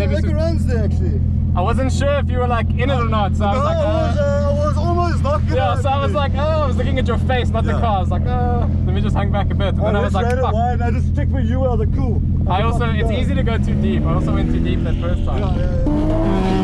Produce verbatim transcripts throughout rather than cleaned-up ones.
it. Have like you runs there actually. I wasn't sure if you were like in it or not, so I was no, like, oh. I was, uh, I was almost not gonna. Yeah, so I was like, oh, I was looking at your face, not yeah. the car. I was like, oh, let me just hang back a bit. And I then I was like, fuck. I just checked where you were, the cool. I, I also, it's go. easy to go too deep. I also went too deep that first time. Yeah, yeah, yeah.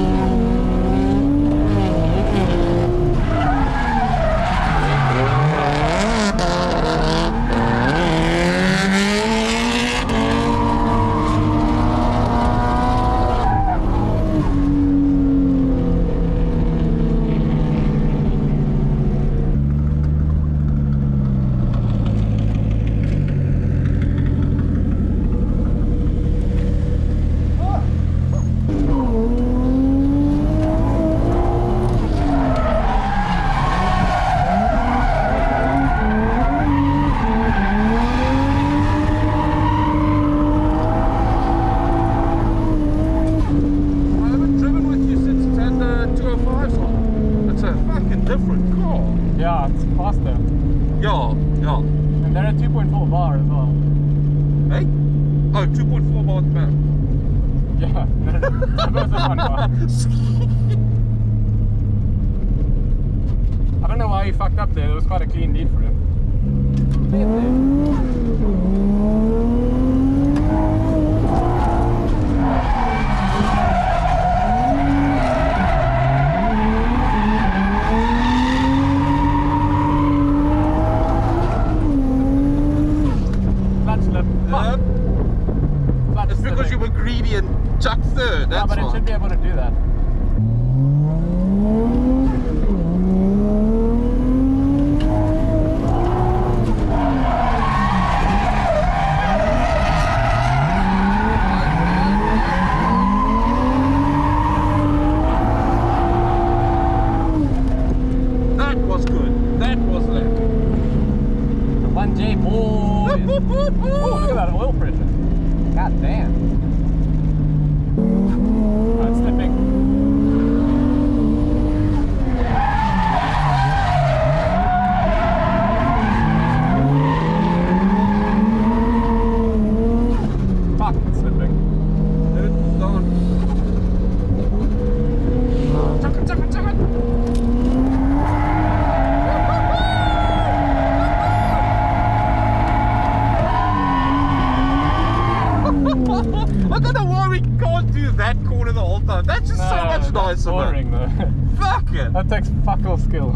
That takes fuck all skill.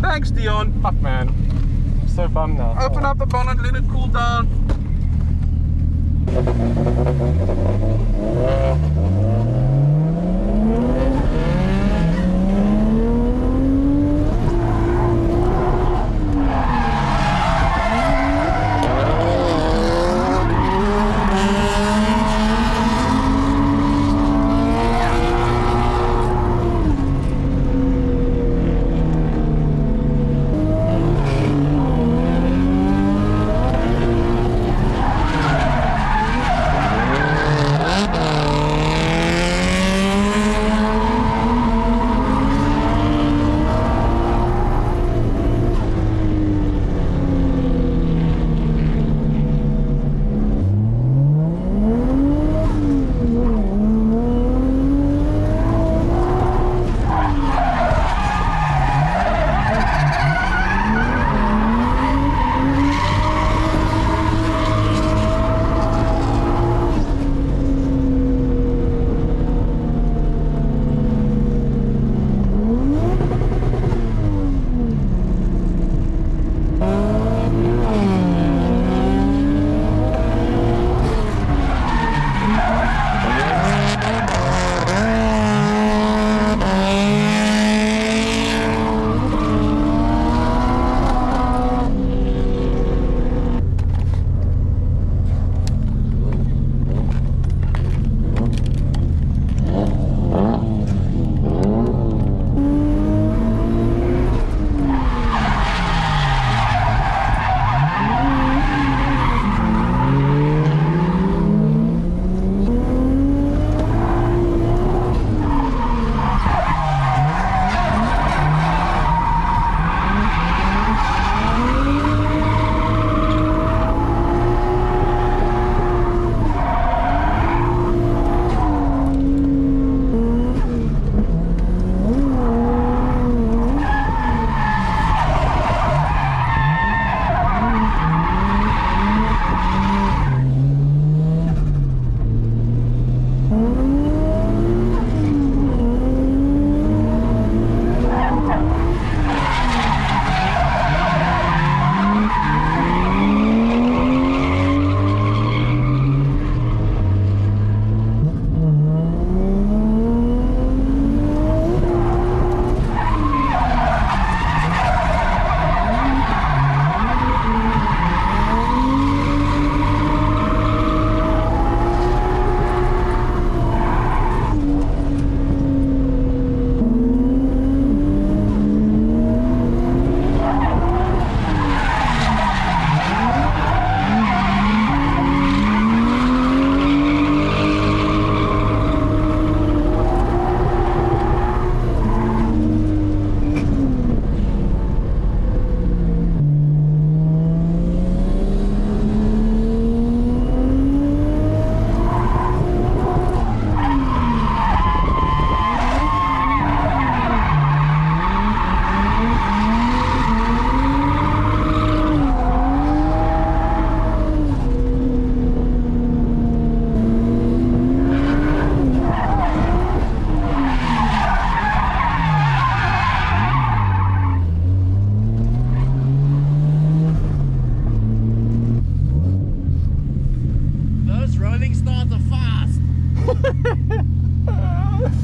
Thanks, Deon. Fuck, man. I'm so bummed now. Open oh. up the bonnet, let it cool down.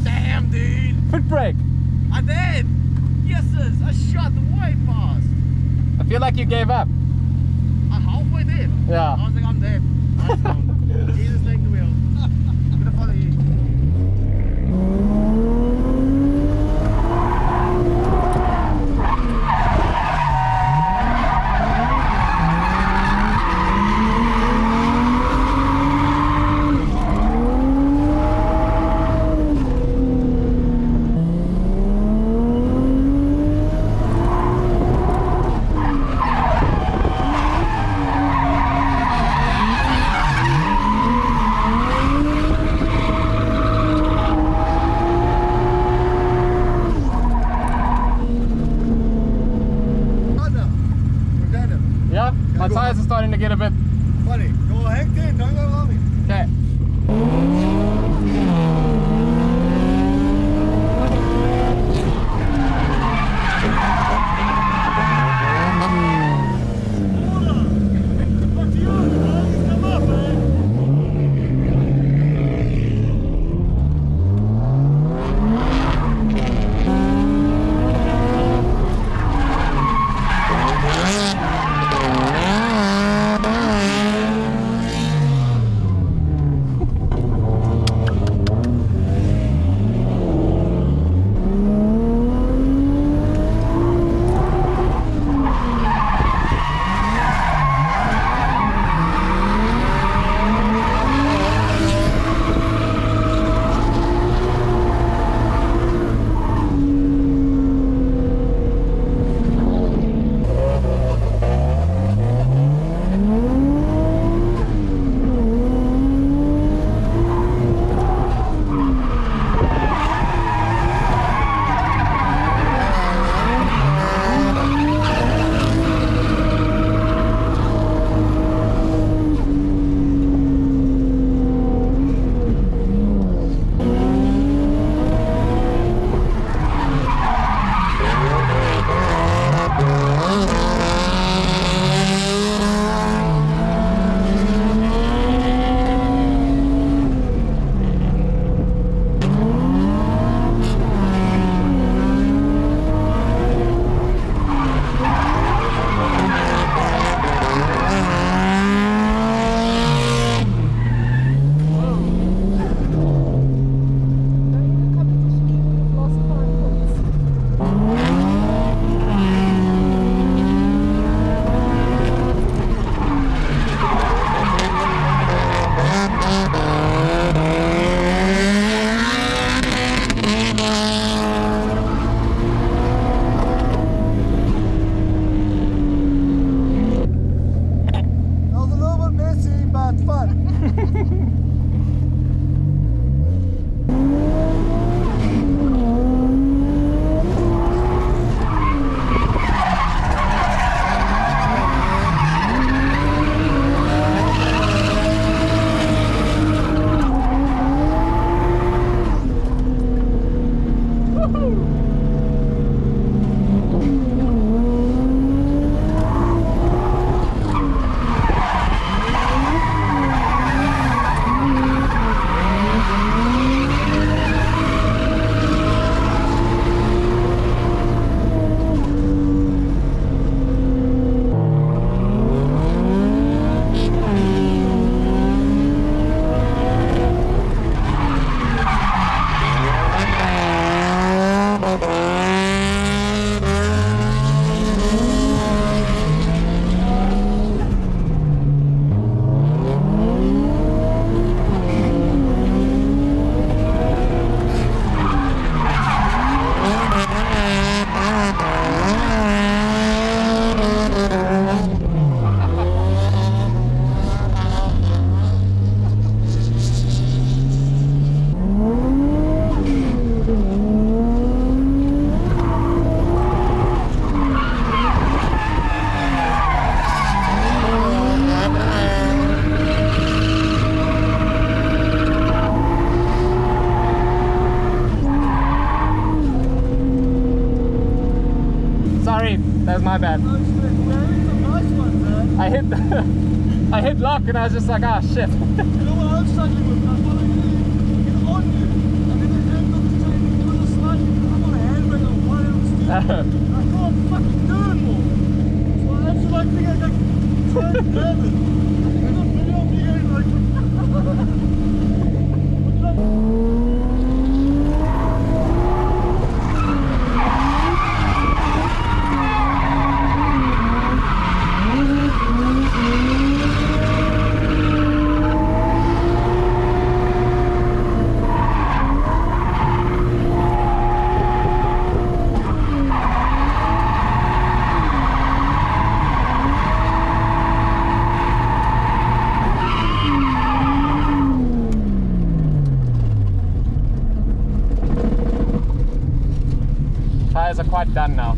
Damn, dude. Foot brake. I did. Yes, sir. I shot them way past. I feel like you gave up. I halfway did. Yeah. I was like, I'm dead. I'm gone. Jesus, take the wheel. I'm gonna follow you. My tires are starting to get a bit funny. Go hectic, don't go long. Okay. That's my bad. Oh, nice one, I hit I hit lock and I was just like, ah, shit. You know what I was struggling with? I was following you, you on you, and then you I can't fucking do it more. So I actually like being like, like so damn it. I don't video being like, tires are quite done now.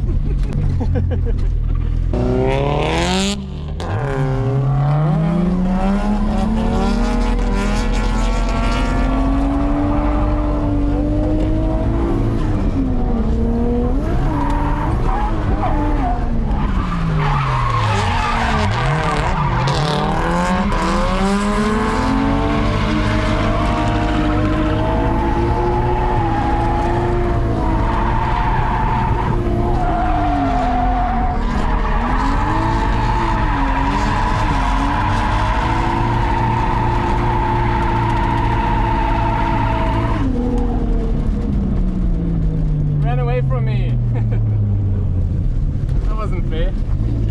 From me. That wasn't fair.